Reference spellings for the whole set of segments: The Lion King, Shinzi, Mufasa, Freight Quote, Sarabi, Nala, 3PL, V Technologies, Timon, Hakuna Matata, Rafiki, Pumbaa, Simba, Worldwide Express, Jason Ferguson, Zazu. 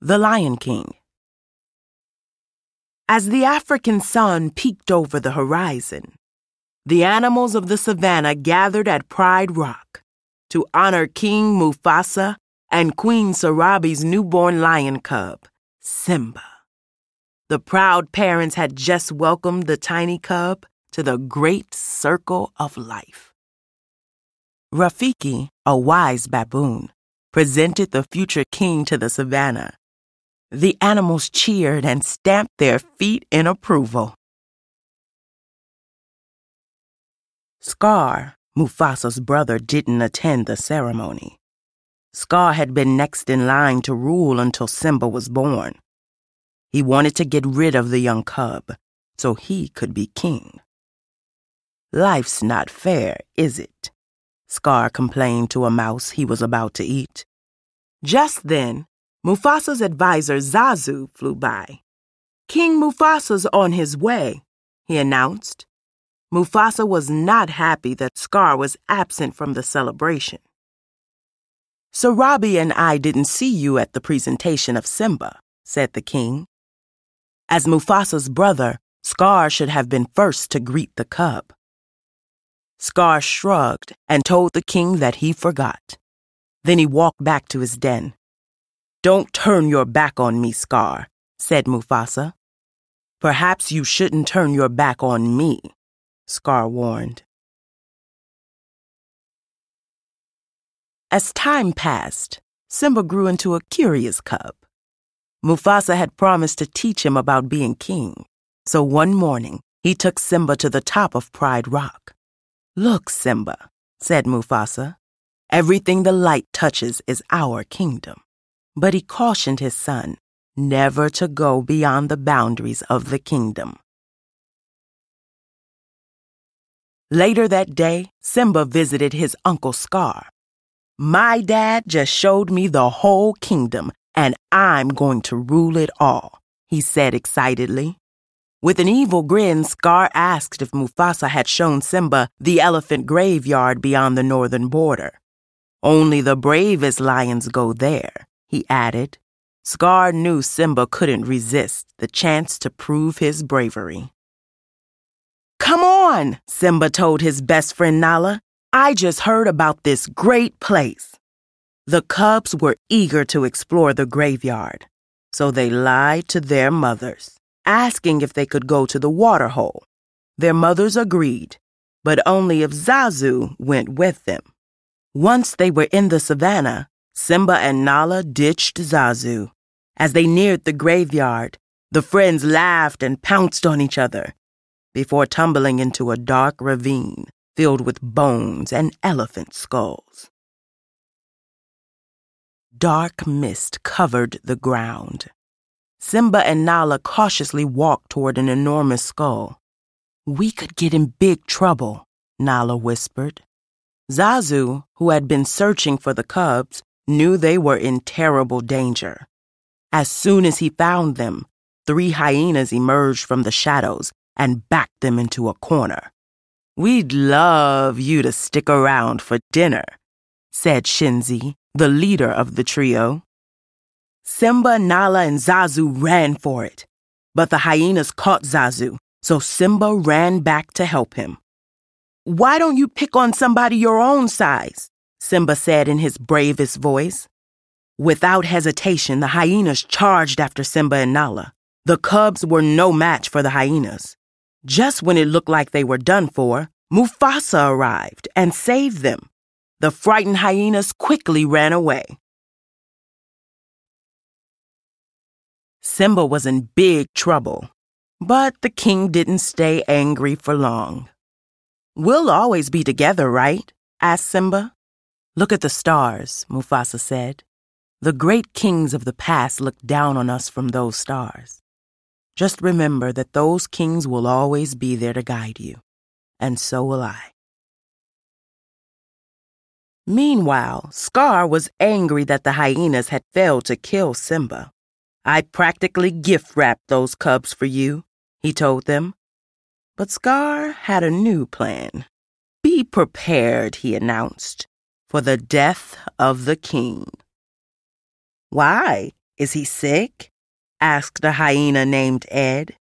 The Lion King. As the African sun peeked over the horizon, the animals of the savannah gathered at Pride Rock to honor King Mufasa and Queen Sarabi's newborn lion cub, Simba. The proud parents had just welcomed the tiny cub to the great circle of life. Rafiki, a wise baboon, presented the future king to the savannah. The animals cheered and stamped their feet in approval. Scar, Mufasa's brother, didn't attend the ceremony. Scar had been next in line to rule until Simba was born. He wanted to get rid of the young cub so he could be king. "Life's not fair, is it?" Scar complained to a mouse he was about to eat. Just then, Mufasa's advisor Zazu flew by. "King Mufasa's on his way," he announced. Mufasa was not happy that Scar was absent from the celebration. "Sarabi and I didn't see you at the presentation of Simba," said the king. As Mufasa's brother, Scar should have been first to greet the cub. Scar shrugged and told the king that he forgot. Then he walked back to his den. "Don't turn your back on me, Scar," said Mufasa. "Perhaps you shouldn't turn your back on me," Scar warned. As time passed, Simba grew into a curious cub. Mufasa had promised to teach him about being king, so one morning he took Simba to the top of Pride Rock. "Look, Simba," said Mufasa, "everything the light touches is our kingdom." But he cautioned his son never to go beyond the boundaries of the kingdom. Later that day, Simba visited his uncle Scar. "My dad just showed me the whole kingdom, and I'm going to rule it all," he said excitedly. With an evil grin, Scar asked if Mufasa had shown Simba the elephant graveyard beyond the northern border. "Only the bravest lions go there," he added. Scar knew Simba couldn't resist the chance to prove his bravery. "Come on," Simba told his best friend Nala. "I just heard about this great place." The cubs were eager to explore the graveyard, so they lied to their mothers, asking if they could go to the water hole. Their mothers agreed, but only if Zazu went with them. Once they were in the savannah, Simba and Nala ditched Zazu. As they neared the graveyard, the friends laughed and pounced on each other before tumbling into a dark ravine filled with bones and elephant skulls. Dark mist covered the ground. Simba and Nala cautiously walked toward an enormous skull. "We could get in big trouble," Nala whispered. Zazu, who had been searching for the cubs, knew they were in terrible danger. As soon as he found them, 3 hyenas emerged from the shadows and backed them into a corner. "We'd love you to stick around for dinner," said Shinzi, the leader of the trio. Simba, Nala, and Zazu ran for it, but the hyenas caught Zazu, so Simba ran back to help him. "Why don't you pick on somebody your own size?" Simba said in his bravest voice. Without hesitation, the hyenas charged after Simba and Nala. The cubs were no match for the hyenas. Just when it looked like they were done for, Mufasa arrived and saved them. The frightened hyenas quickly ran away. Simba was in big trouble, but the king didn't stay angry for long. "We'll always be together, right?" asked Simba. "Look at the stars," Mufasa said. "The great kings of the past looked down on us from those stars. Just remember that those kings will always be there to guide you, and so will I." Meanwhile, Scar was angry that the hyenas had failed to kill Simba. "I practically gift-wrapped those cubs for you," he told them. But Scar had a new plan. "Be prepared," he announced, "for the death of the king." "Why?" Is he sick?" asked a hyena named Ed.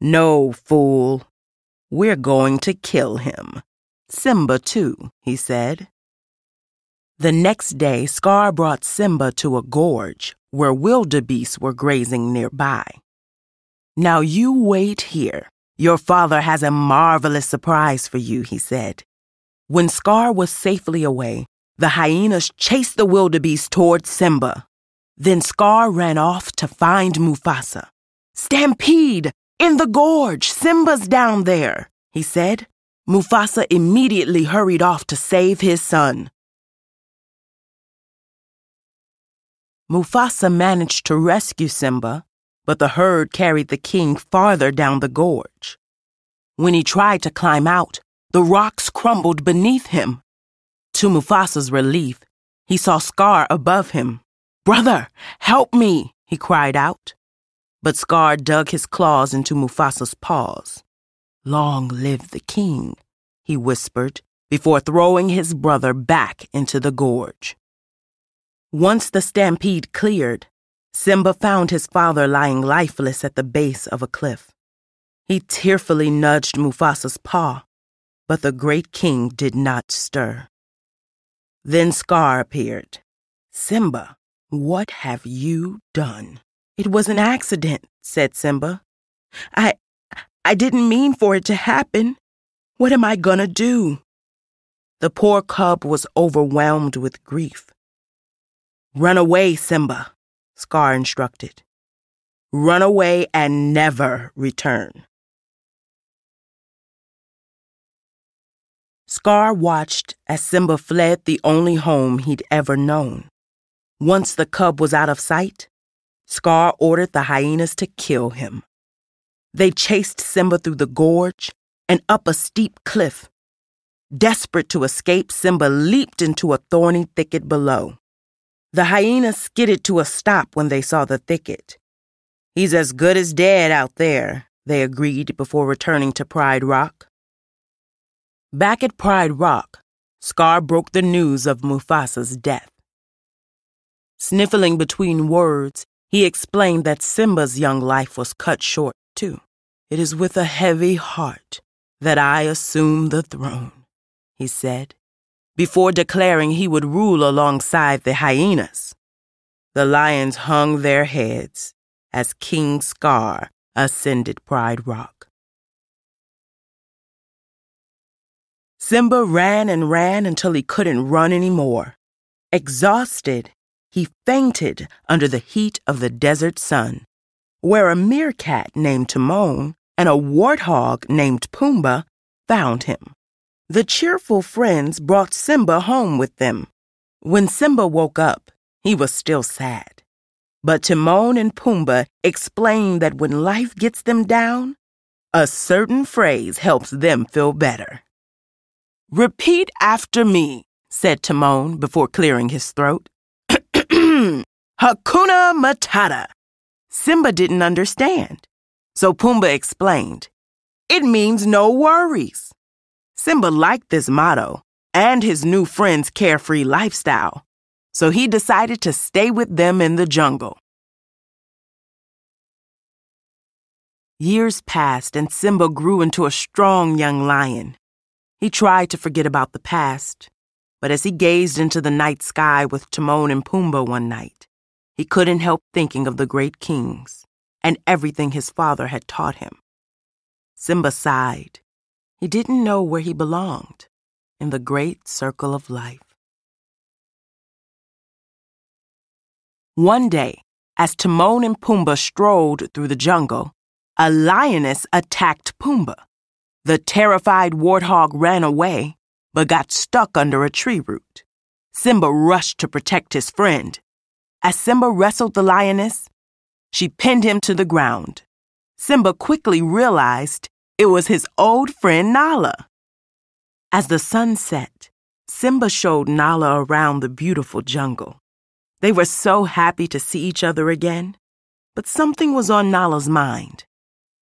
"No, fool. We're going to kill him. Simba, too," he said. The next day, Scar brought Simba to a gorge where wildebeests were grazing nearby. "Now you wait here. Your father has a marvelous surprise for you," he said. When Scar was safely away, the hyenas chased the wildebeest toward Simba. Then Scar ran off to find Mufasa. "Stampede! In the gorge! Simba's down there!" he said. Mufasa immediately hurried off to save his son. Mufasa managed to rescue Simba, but the herd carried the king farther down the gorge. When he tried to climb out, the rocks crumbled beneath him. To Mufasa's relief, he saw Scar above him. "Brother, help me!" he cried out. But Scar dug his claws into Mufasa's paws. "Long live the king," he whispered, before throwing his brother back into the gorge. Once the stampede cleared, Simba found his father lying lifeless at the base of a cliff. He tearfully nudged Mufasa's paw, but the great king did not stir. Then Scar appeared. "Simba, what have you done?" "It was an accident," said Simba. I didn't mean for it to happen. What am I gonna do?" The poor cub was overwhelmed with grief. "Run away, Simba," Scar instructed. "Run away and never return." Scar watched as Simba fled the only home he'd ever known. Once the cub was out of sight, Scar ordered the hyenas to kill him. They chased Simba through the gorge and up a steep cliff. Desperate to escape, Simba leaped into a thorny thicket below. The hyenas skidded to a stop when they saw the thicket. "He's as good as dead out there," they agreed before returning to Pride Rock. Back at Pride Rock, Scar broke the news of Mufasa's death. Sniffling between words, he explained that Simba's young life was cut short, too. "It is with a heavy heart that I assume the throne," he said, before declaring he would rule alongside the hyenas. The lions hung their heads as King Scar ascended Pride Rock. Simba ran and ran until he couldn't run anymore. Exhausted, he fainted under the heat of the desert sun, where a meerkat named Timon and a warthog named Pumbaa found him. The cheerful friends brought Simba home with them. When Simba woke up, he was still sad. But Timon and Pumbaa explained that when life gets them down, a certain phrase helps them feel better. "Repeat after me," said Timon before clearing his throat. "Hakuna Matata." Simba didn't understand, so Pumbaa explained. "It means no worries." Simba liked this motto and his new friend's carefree lifestyle, so he decided to stay with them in the jungle. Years passed and Simba grew into a strong young lion. He tried to forget about the past, but as he gazed into the night sky with Timon and Pumbaa one night, he couldn't help thinking of the great kings and everything his father had taught him. Simba sighed. He didn't know where he belonged in the great circle of life. One day, as Timon and Pumbaa strolled through the jungle, a lioness attacked Pumbaa. The terrified warthog ran away, but got stuck under a tree root. Simba rushed to protect his friend. As Simba wrestled the lioness, she pinned him to the ground. Simba quickly realized it was his old friend Nala. As the sun set, Simba showed Nala around the beautiful jungle. They were so happy to see each other again, but something was on Nala's mind.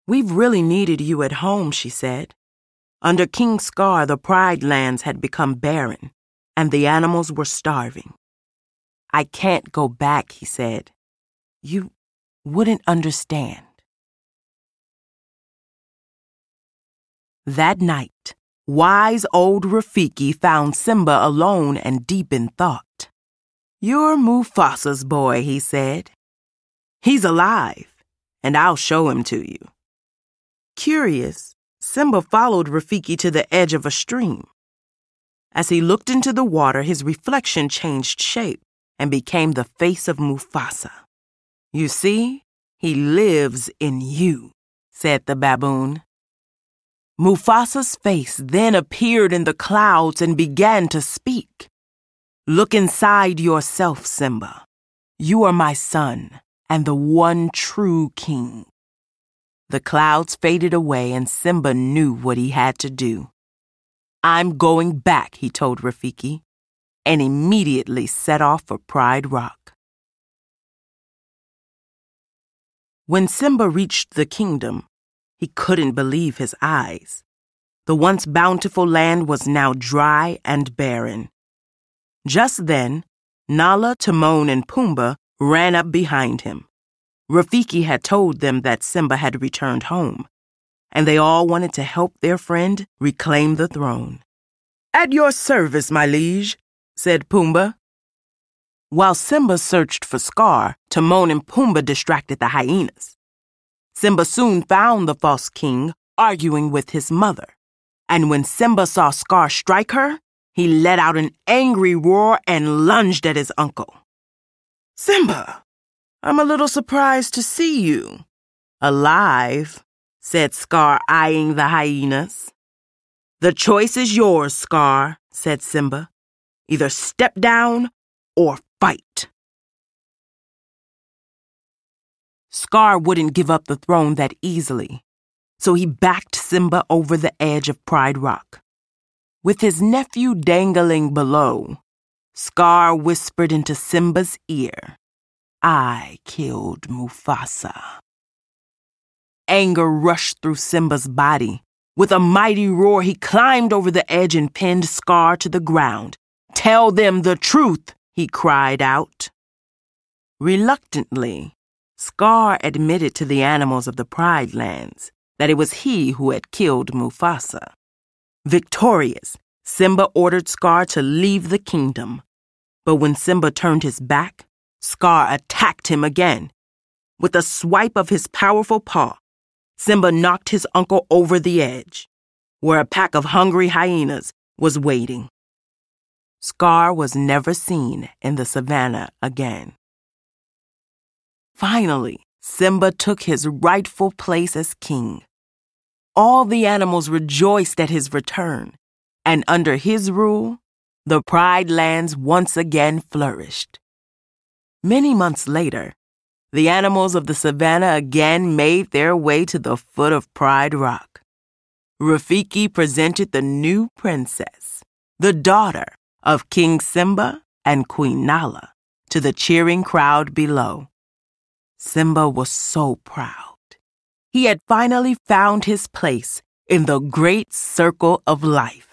"We've really needed you at home," she said. Under King Scar, the pride lands had become barren, and the animals were starving. "I can't go back," he said. You wouldn't understand. That night, wise old Rafiki found Simba alone and deep in thought. "You're Mufasa's boy," he said. "He's alive, and I'll show him to you." Curious, Simba followed Rafiki to the edge of a stream. As he looked into the water, his reflection changed shape and became the face of Mufasa. "You see, he lives in you," said the baboon. Mufasa's face then appeared in the clouds and began to speak. "Look inside yourself, Simba. You are my son and the one true king." The clouds faded away and Simba knew what he had to do. "I'm going back," he told Rafiki, and immediately set off for Pride Rock. When Simba reached the kingdom, he couldn't believe his eyes. The once bountiful land was now dry and barren. Just then, Nala, Timon, and Pumbaa ran up behind him. Rafiki had told them that Simba had returned home, and they all wanted to help their friend reclaim the throne. "At your service, my liege," said Pumbaa. While Simba searched for Scar, Timon and Pumbaa distracted the hyenas. Simba soon found the false king arguing with his mother, and when Simba saw Scar strike her, he let out an angry roar and lunged at his uncle. "Simba, I'm a little surprised to see you alive," said Scar, eyeing the hyenas. "The choice is yours, Scar," said Simba. "Either step down or fight." Scar wouldn't give up the throne that easily, so he backed Simba over the edge of Pride Rock. With his nephew dangling below, Scar whispered into Simba's ear, "I killed Mufasa." Anger rushed through Simba's body. With a mighty roar, he climbed over the edge and pinned Scar to the ground. "Tell them the truth," he cried out. Reluctantly, Scar admitted to the animals of the Pride Lands that it was he who had killed Mufasa. Victorious, Simba ordered Scar to leave the kingdom. But when Simba turned his back, Scar attacked him again. With a swipe of his powerful paw, Simba knocked his uncle over the edge, where a pack of hungry hyenas was waiting. Scar was never seen in the savannah again. Finally, Simba took his rightful place as king. All the animals rejoiced at his return, and under his rule, the Pride Lands once again flourished. Many months later, the animals of the savannah again made their way to the foot of Pride Rock. Rafiki presented the new princess, the daughter of King Simba and Queen Nala, to the cheering crowd below. Simba was so proud. He had finally found his place in the great circle of life.